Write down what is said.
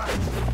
Huh?